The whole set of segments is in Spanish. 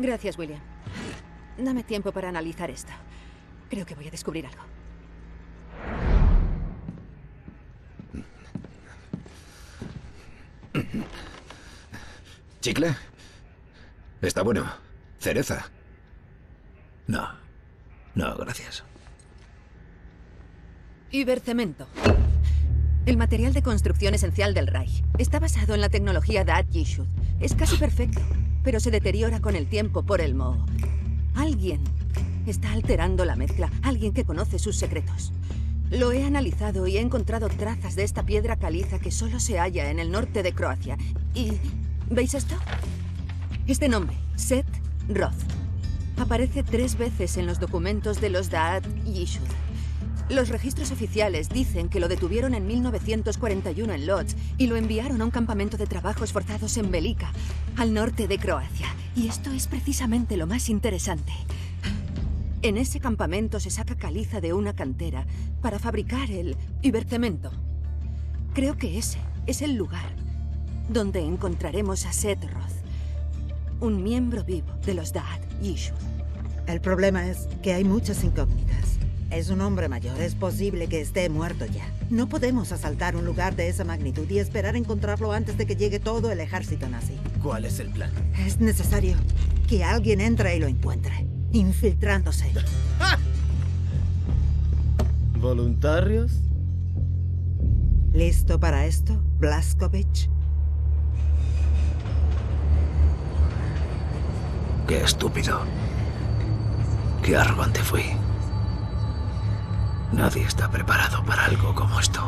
Gracias, William. Dame tiempo para analizar esto. Creo que voy a descubrir algo. ¿Chicle? Está bueno. ¿Cereza? No. No, gracias. Ibercemento. El material de construcción esencial del Reich. Está basado en la tecnología Da'at Yishud. Es casi perfecto, pero se deteriora con el tiempo por el moho. Alguien está alterando la mezcla. Alguien que conoce sus secretos. Lo he analizado y he encontrado trazas de esta piedra caliza que solo se halla en el norte de Croacia. Y... ¿veis esto? Este nombre, Seth Roth, aparece 3 veces en los documentos de los Da'at Yishud. Los registros oficiales dicen que lo detuvieron en 1941 en Lodz y lo enviaron a un campamento de trabajos forzados en Belica, al norte de Croacia. Y esto es precisamente lo más interesante. En ese campamento se saca caliza de una cantera para fabricar el ibercemento. Creo que ese es el lugar donde encontraremos a Seth Roth, un miembro vivo de los Da'at Yishud. El problema es que hay muchas incógnitas. Es un hombre mayor, es posible que esté muerto ya. No podemos asaltar un lugar de esa magnitud y esperar encontrarlo antes de que llegue todo el ejército nazi. ¿Cuál es el plan? Es necesario que alguien entre y lo encuentre. Infiltrándose. ¿Voluntarios? ¿Listo para esto, Blazkowicz? Qué estúpido. Qué arrogante fui. Nadie está preparado para algo como esto.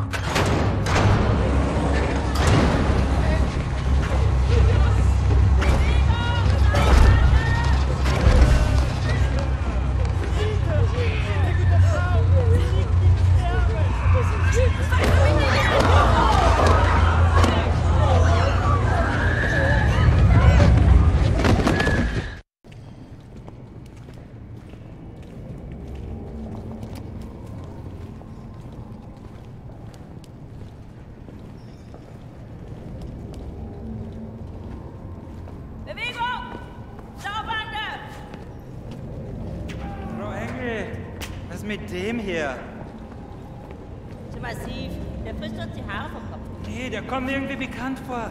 Mit dem hier? Ist massiv. Der frisst uns die Haare vom Kopf. Nee, der kommt mir irgendwie bekannt vor.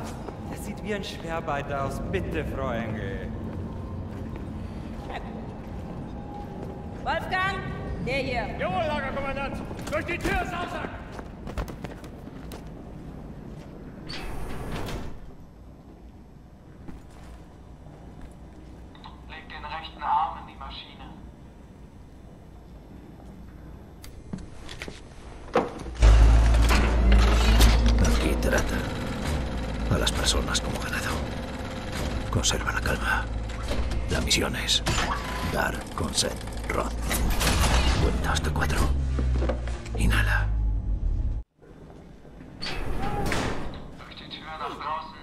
Der sieht wie ein Schwerarbeiter aus. Bitte, Frau Engel. Wolfgang, der hier. Jawohl, Lagerkommandant. Durch die Tür, Sausack! Leg den rechten Arm in die Maschine. Trata a las personas como ganado. Conserva la calma. La misión es dar con Seth Roth. Cuenta hasta 4. Inhala. Durch die Tür nach draußen.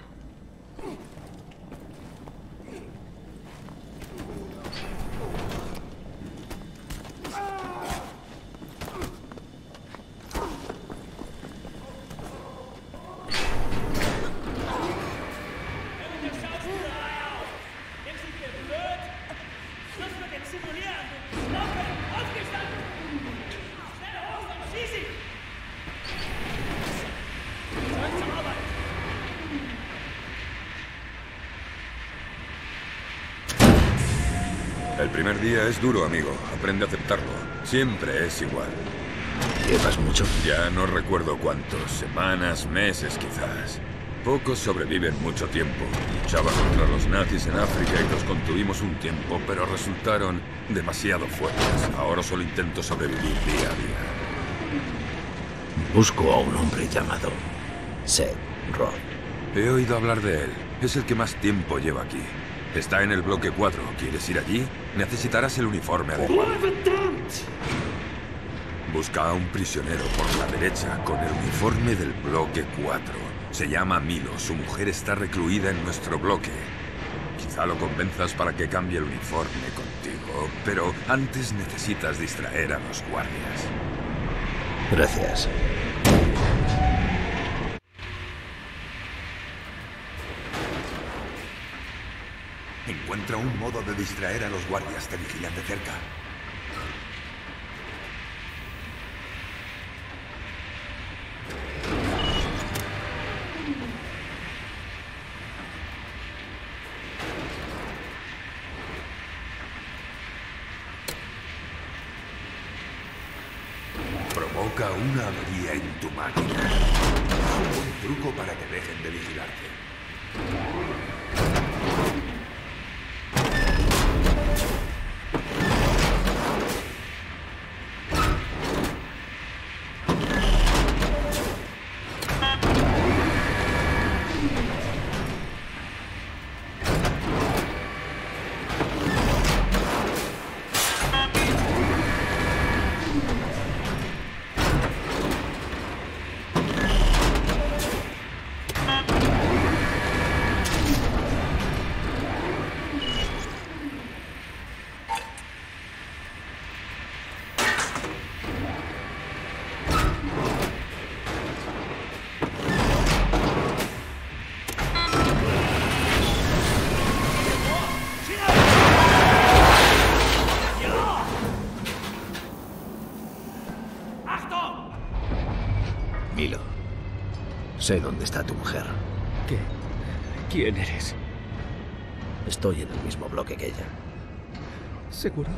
El primer día es duro, amigo. Aprende a aceptarlo. Siempre es igual. ¿Llevas mucho? Ya no recuerdo cuántos. Semanas, meses, quizás. Pocos sobreviven mucho tiempo. Luchaba contra los nazis en África y los contuvimos un tiempo, pero resultaron demasiado fuertes. Ahora solo intento sobrevivir día a día. Busco a un hombre llamado Seth Roth. He oído hablar de él. Es el que más tiempo lleva aquí. Está en el bloque 4. ¿Quieres ir allí? Necesitarás el uniforme adecuado. Busca a un prisionero por la derecha con el uniforme del bloque 4. Se llama Milo. Su mujer está recluida en nuestro bloque. Quizá lo convenzas para que cambie el uniforme contigo, pero antes necesitas distraer a los guardias. Gracias. Encuentra un modo de distraer a los guardias que vigilan de cerca. Provoca una avería en tu máquina. Un buen truco para que dejen de vigilarte. Milo, sé dónde está tu mujer. ¿Qué? ¿Quién eres? Estoy en el mismo bloque que ella. ¿Seguro?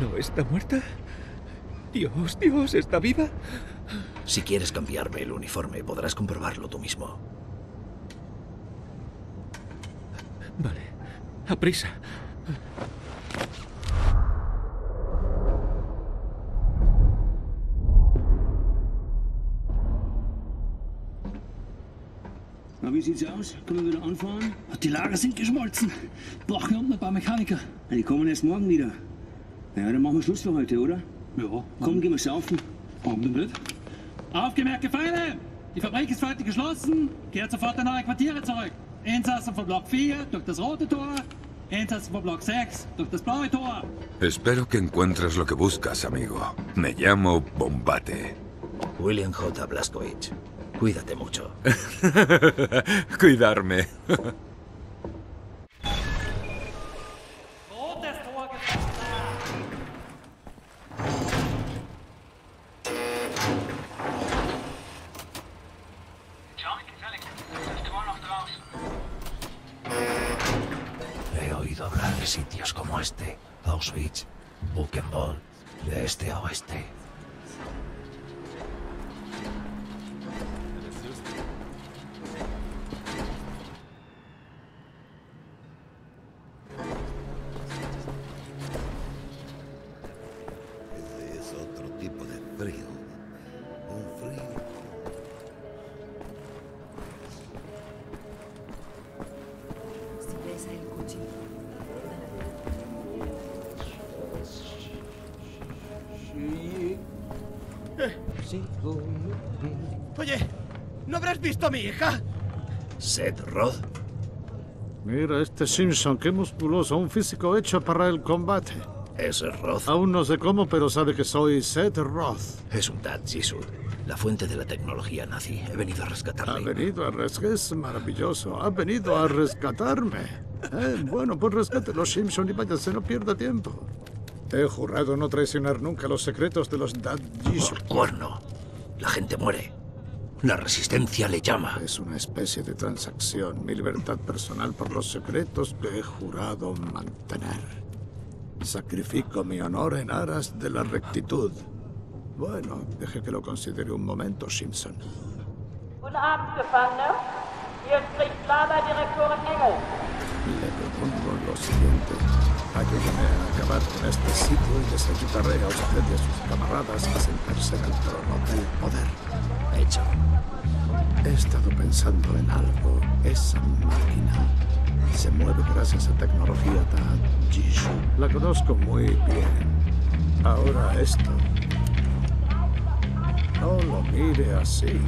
¿No está muerta? Dios, Dios, ¿está viva? Si quieres cambiarme el uniforme, podrás comprobarlo tú mismo. Vale, aprisa. Wie sieht's aus? Können wir wieder anfahren? Die Lager sind geschmolzen. Brauchen wir unten ein paar Mechaniker. Ja, die kommen erst morgen wieder. Ja, dann machen wir Schluss für heute, oder? Ja. Komm, gehen wir saufen. Warum denn nicht? Aufgemerkte Feinde! Die Fabrik ist für heute geschlossen. Kehrt sofort in eure Quartiere zurück. Insassen von Block 4 durch das rote Tor. Insassen von Block 6 durch das blaue Tor. Espero que encuentres lo que buscas, amigo. Me llamo Bombate. William J. Blazkowicz. Cuídate mucho. Cuidarme. He oído hablar de sitios como este, Auschwitz, Buchenwald, de este a oeste. Oye, ¿no habrás visto a mi hija? ¿Seth Roth? Mira este Simpson, qué musculoso, un físico hecho para el combate. ¿Es Roth? Aún no sé cómo, pero sabe que soy Seth Roth. Es un Da'at Yishud, la fuente de la tecnología nazi. He venido a rescatarle. Es maravilloso. Ha venido a rescatarme. Bueno, pues rescate los Simpson y váyase, no pierda tiempo. He jurado no traicionar nunca los secretos de los Da'at Yishud. ¡Por cuerno! La gente muere. La resistencia le llama. Es una especie de transacción. Mi libertad personal por los secretos que he jurado mantener. Sacrifico mi honor en aras de la rectitud. Bueno, deje que lo considere un momento, Simpson. Buenas noches, Gefangene. Hier spricht Lagerdirektorin Engel. Le propongo lo siguiente. Ayúdame a acabar con este sitio y les ayudaré a usted y a sus camaradas a sentarse en el trono del poder. Hecho. He estado pensando en algo. Esa máquina se mueve gracias a tecnología Da'at Yishud. La conozco muy bien. Ahora esto. No lo mire así.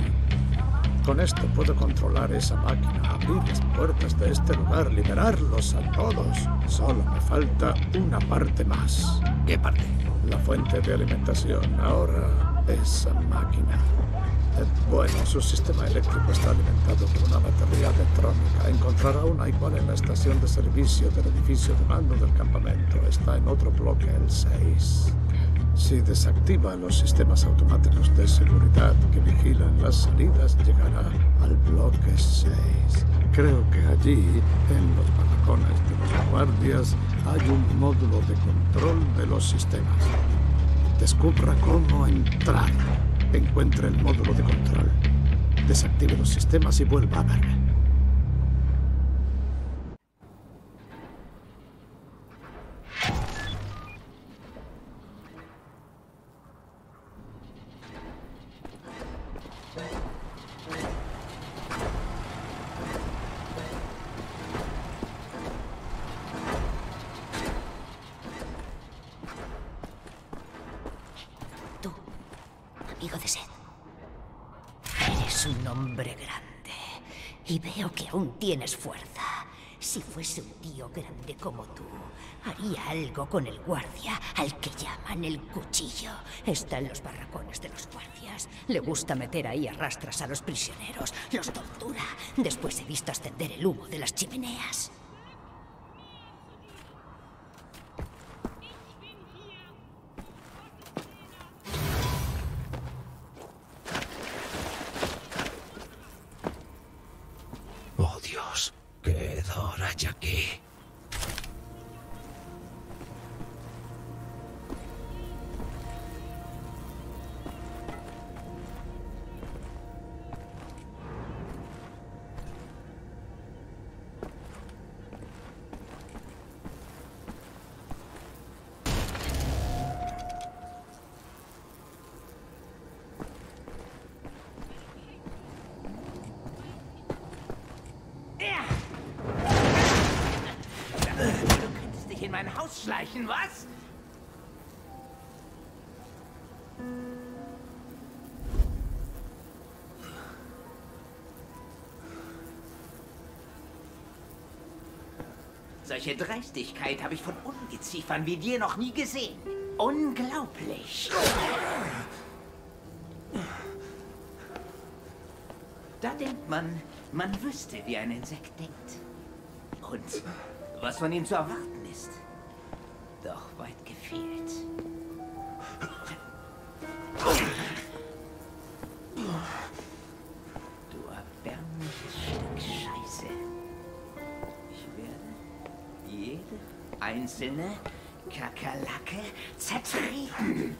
Con esto puedo controlar esa máquina, abrir las puertas de este lugar, liberarlos a todos. Solo me falta una parte más. ¿Qué parte? La fuente de alimentación. Ahora, esa máquina. Bueno, su sistema eléctrico está alimentado por una batería electrónica. Encontrará una igual en la estación de servicio del edificio de mando del campamento. Está en otro bloque, el 6. Si desactiva los sistemas automáticos de seguridad que vigilan las salidas, llegará al bloque 6. Creo que allí, en los balcones de los guardias, hay un módulo de control de los sistemas. Descubra cómo entrar. Encuentre el módulo de control. Desactive los sistemas y vuelva a verme. Tienes fuerza. Si fuese un tío grande como tú, haría algo con el guardia, al que llaman el cuchillo. Está en los barracones de los guardias. Le gusta meter ahí a rastras a los prisioneros, los tortura. Después he visto ascender el humo de las chimeneas. Ausschleichen, was? Solche Dreistigkeit habe ich von Ungeziefern wie dir noch nie gesehen. Unglaublich. Da denkt man, man wüsste, wie ein Insekt denkt. Und was von ihm zu erwarten ist. Doch weit gefehlt. Du erbärmliches Stück Scheiße. Ich werde jede einzelne Kakerlake zertreten.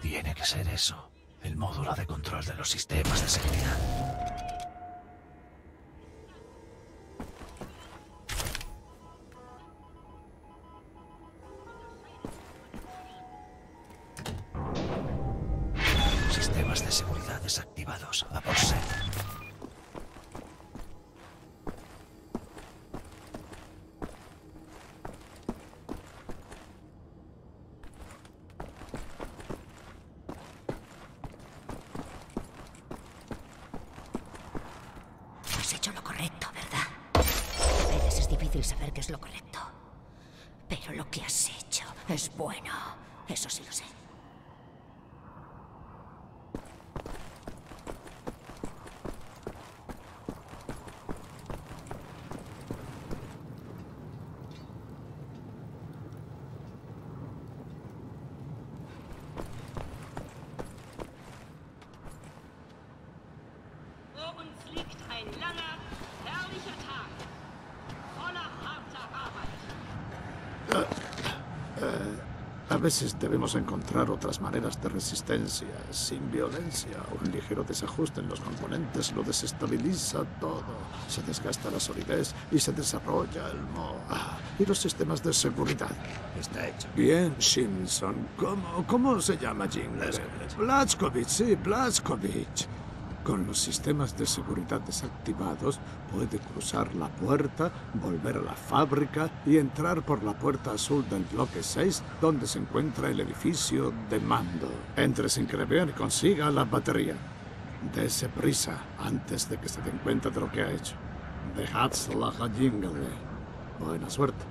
Tiene que ser eso, el módulo de control de los sistemas de seguridad. A veces debemos encontrar otras maneras de resistencia, sin violencia. Un ligero desajuste en los componentes lo desestabiliza todo. Se desgasta la solidez y se desarrolla el moho. Y los sistemas de seguridad. Está hecho. Bien, Simpson. ¿Cómo se llama Jim? Blazkowicz, sí, Blazkowicz. Con los sistemas de seguridad desactivados, puede cruzar la puerta, volver a la fábrica y entrar por la puerta azul del bloque 6, donde se encuentra el edificio de mando. Entre sin creer y consiga la batería. Dese prisa antes de que se den cuenta de lo que ha hecho. Dejádsela a Jingle. Buena suerte.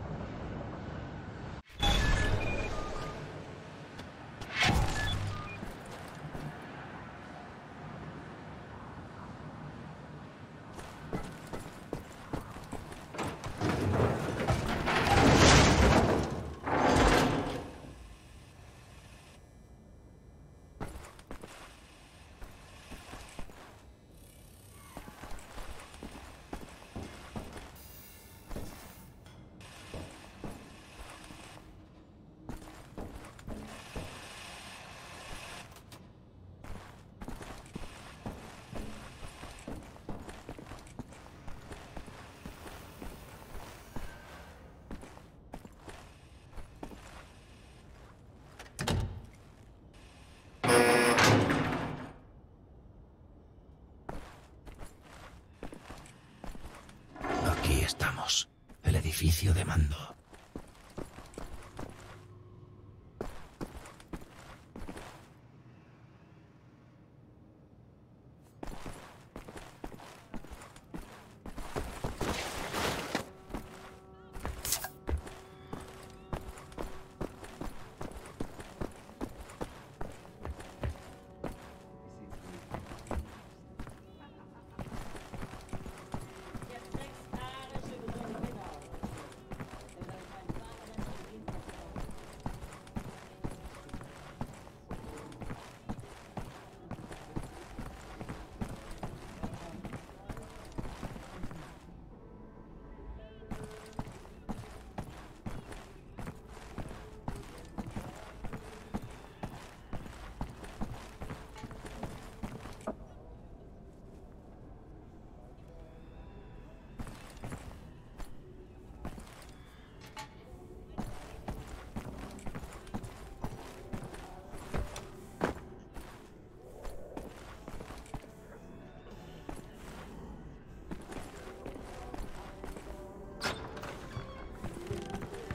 estamos, el edificio de mando.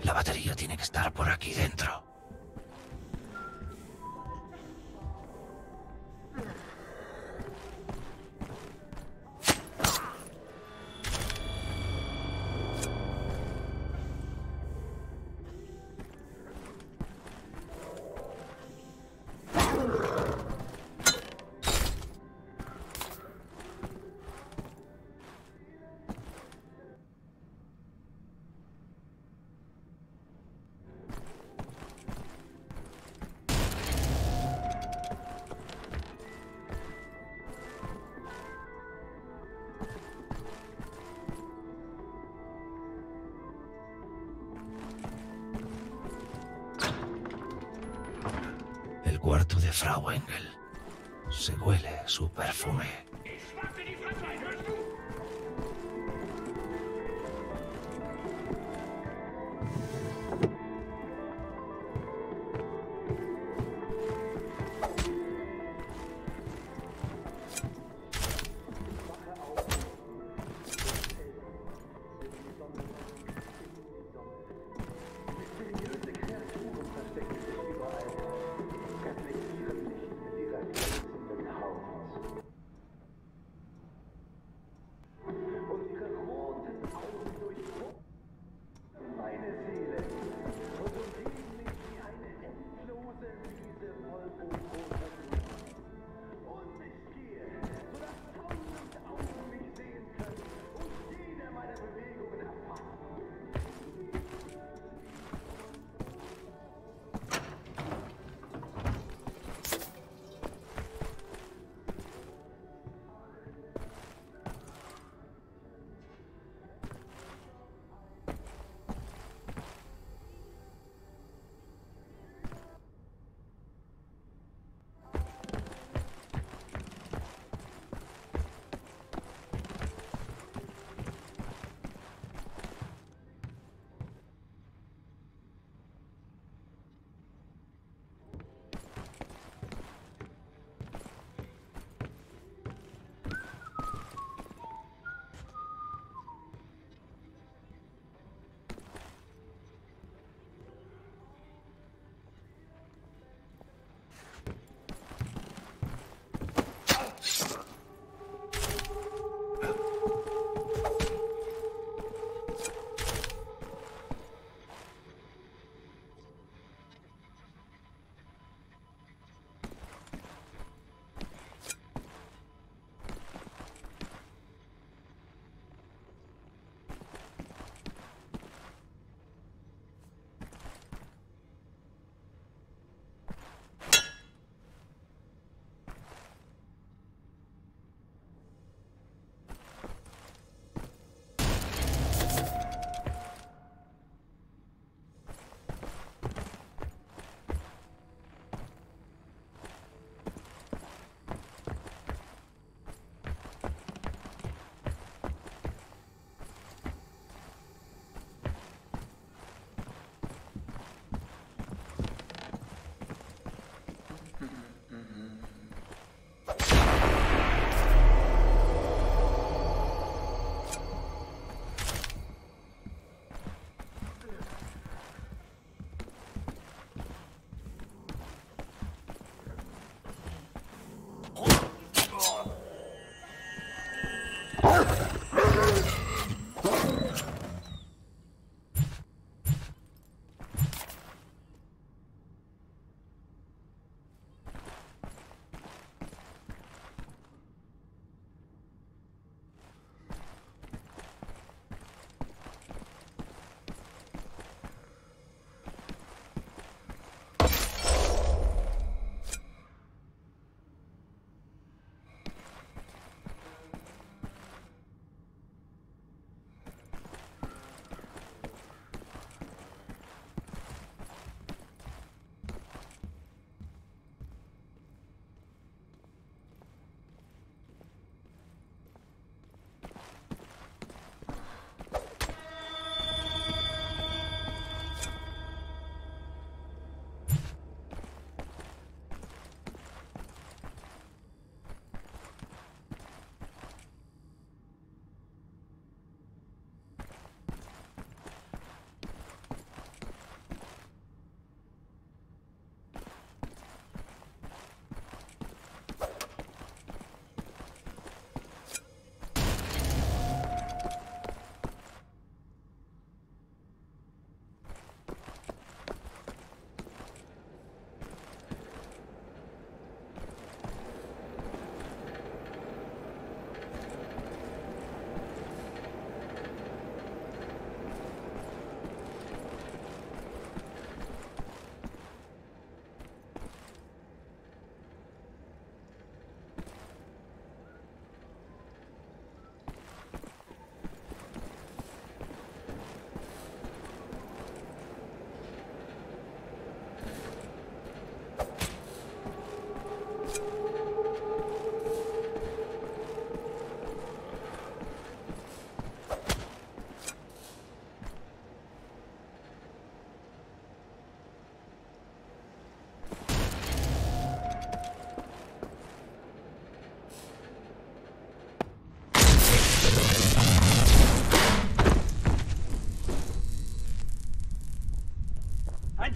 La batería tiene que estar por aquí dentro. Cuarto de Frau Engel. Se huele su perfume.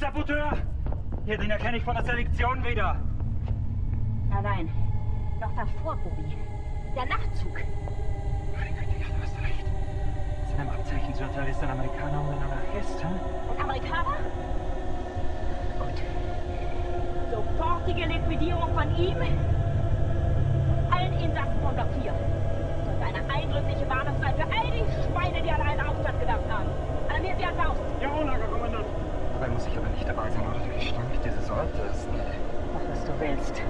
Saboteur! Hier, den erkenne ich von der Selektion wieder. Na nein, noch davor, Bobby. Der Nachtzug. Meine Güte, ja, du hast recht. Zu einem Abzeichen Surteil ist ein Amerikaner und ein Anarchist, hm? Und Amerikaner? Gut. Sofortige Liquidierung von ihm und allen Insassen von Block 4. Und eine eindrückliche Warnung sein für all die Schweine, die an einen Aufstand gedacht haben. Alarmiert sie an Haus. Jawohl, Herr Kommandant. Dabei muss ich aber nicht dabei sein, oder wie stimmig diese Sorte ist. Mach, was du willst.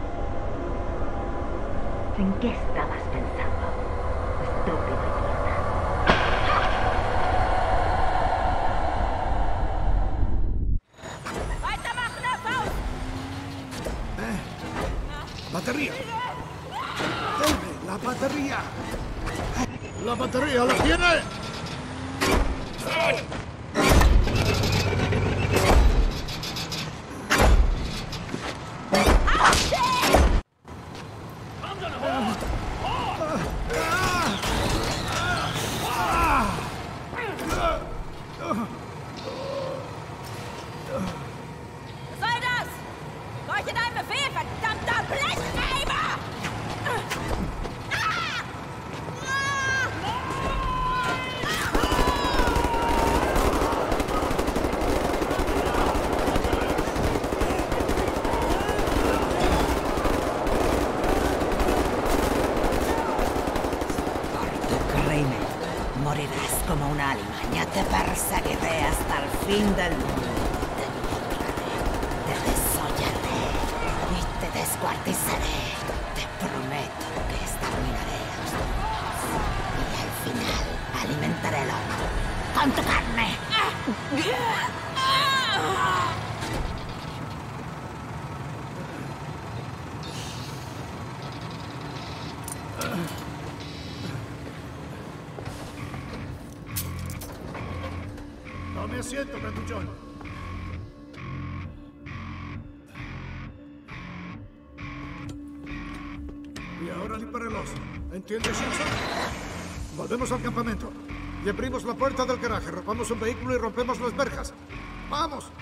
Vergiss da was pensando. Estúpido idiota. Weitermachen, Herr Faust! Batería. La batería. La batería la tiene. Siento, Petuchón. Y ahora libérelos. ¿Entiendes eso? Volvemos al campamento y abrimos la puerta del garaje, robamos un vehículo y rompemos las verjas. ¡Vamos!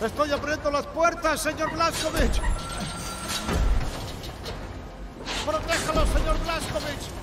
¡Estoy abriendo las puertas, señor Blazkowicz! ¡Protéjalo, señor Blazkowicz!